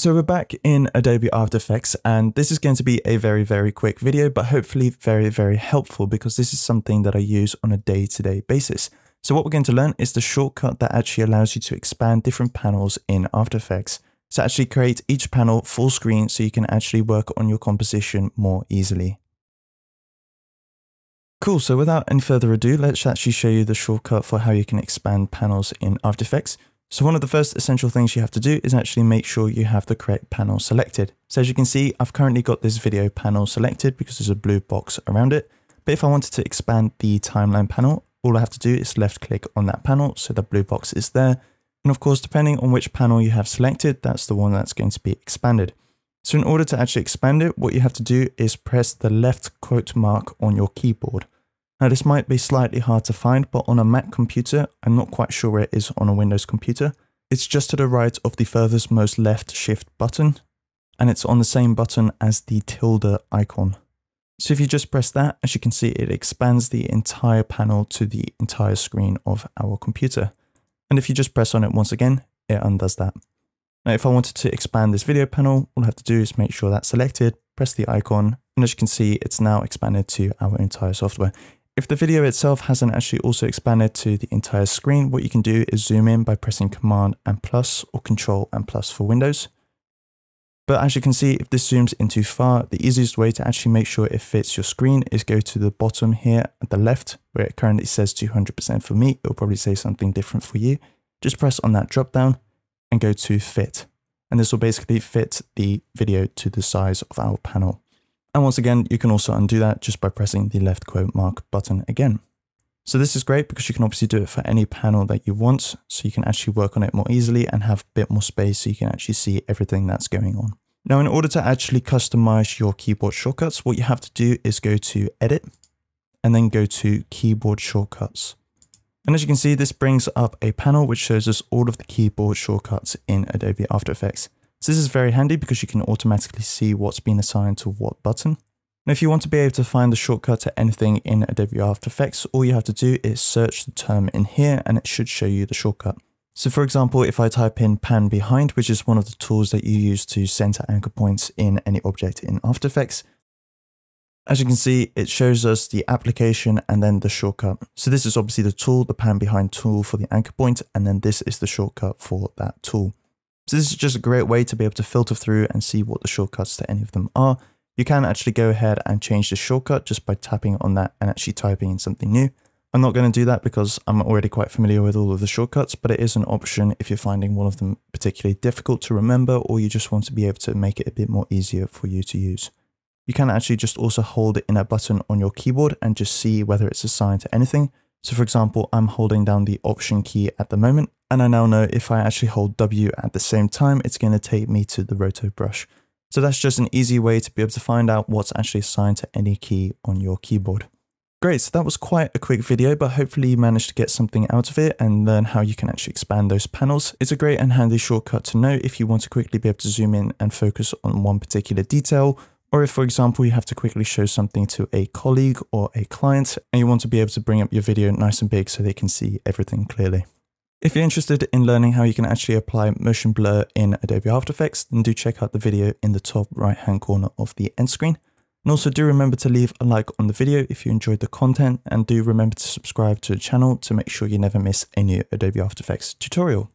So we're back in Adobe After Effects, and this is going to be a very, very quick video, but hopefully very, very helpful, because this is something that I use on a day-to-day basis. So what we're going to learn is the shortcut that actually allows you to expand different panels in After Effects. So actually create each panel full screen so you can actually work on your composition more easily. Cool, so without any further ado, let's actually show you the shortcut for how you can expand panels in After Effects. So one of the first essential things you have to do is actually make sure you have the correct panel selected. So as you can see, I've currently got this video panel selected because there's a blue box around it. But if I wanted to expand the timeline panel, all I have to do is left click on that panel, so the blue box is there. And of course, depending on which panel you have selected, that's the one that's going to be expanded. So in order to actually expand it, what you have to do is press the left quote mark on your keyboard. Now this might be slightly hard to find, but on a Mac computer, I'm not quite sure where it is on a Windows computer. It's just to the right of the furthest most left shift button, and it's on the same button as the tilde icon. So if you just press that, as you can see, it expands the entire panel to the entire screen of our computer. And if you just press on it once again, it undoes that. Now, if I wanted to expand this video panel, all I have to do is make sure that's selected, press the icon, and as you can see, it's now expanded to our entire software. If the video itself hasn't actually also expanded to the entire screen, what you can do is zoom in by pressing Command and plus, or Control and plus for Windows. But as you can see, if this zooms in too far, the easiest way to actually make sure it fits your screen is go to the bottom here at the left, where it currently says 200% for me. It'll probably say something different for you. Just press on that drop down and go to fit. And this will basically fit the video to the size of our panel. And once again, you can also undo that just by pressing the left quote mark button again. So this is great because you can obviously do it for any panel that you want, so you can actually work on it more easily and have a bit more space so you can actually see everything that's going on. Now, in order to actually customize your keyboard shortcuts, what you have to do is go to Edit and then go to Keyboard Shortcuts. And as you can see, this brings up a panel which shows us all of the keyboard shortcuts in Adobe After Effects. So this is very handy because you can automatically see what's been assigned to what button. Now, if you want to be able to find the shortcut to anything in Adobe After Effects, all you have to do is search the term in here and it should show you the shortcut. So for example, if I type in pan behind, which is one of the tools that you use to center anchor points in any object in After Effects, as you can see, it shows us the application and then the shortcut. So this is obviously the tool, the pan behind tool for the anchor point, and then this is the shortcut for that tool. So this is just a great way to be able to filter through and see what the shortcuts to any of them are. You can actually go ahead and change the shortcut just by tapping on that and actually typing in something new. I'm not going to do that because I'm already quite familiar with all of the shortcuts, but it is an option if you're finding one of them particularly difficult to remember, or you just want to be able to make it a bit more easier for you to use. You can actually just also hold in a button on your keyboard and just see whether it's assigned to anything. So for example, I'm holding down the Option key at the moment, and I now know if I actually hold W at the same time, it's going to take me to the roto brush. So that's just an easy way to be able to find out what's actually assigned to any key on your keyboard. Great, so that was quite a quick video, but hopefully you managed to get something out of it and learn how you can actually expand those panels. It's a great and handy shortcut to know if you want to quickly be able to zoom in and focus on one particular detail, or if, for example, you have to quickly show something to a colleague or a client and you want to be able to bring up your video nice and big so they can see everything clearly. If you're interested in learning how you can actually apply motion blur in Adobe After Effects, then do check out the video in the top right hand corner of the end screen. And also do remember to leave a like on the video if you enjoyed the content, and do remember to subscribe to the channel to make sure you never miss a new Adobe After Effects tutorial.